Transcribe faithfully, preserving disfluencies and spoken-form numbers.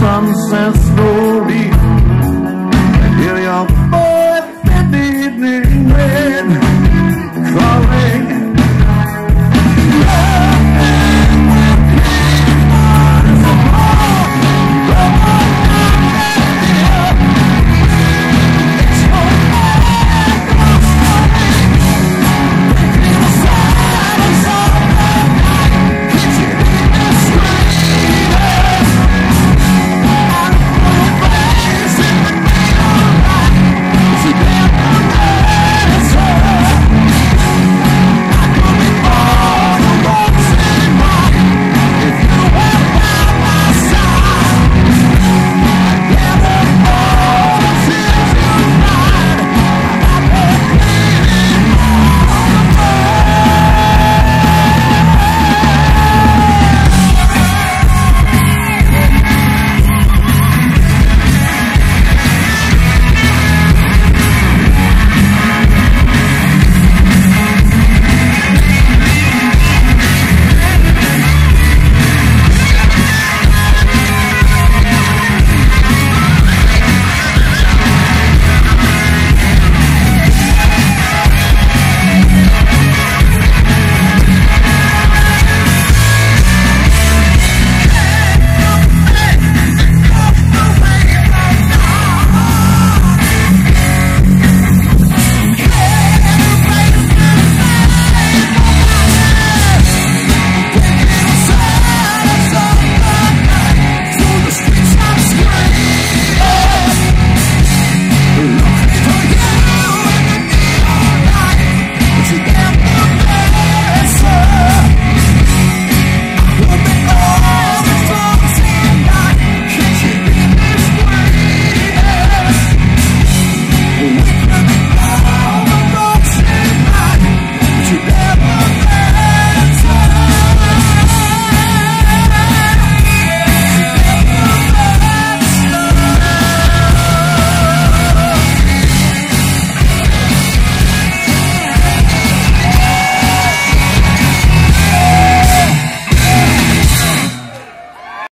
some sense, no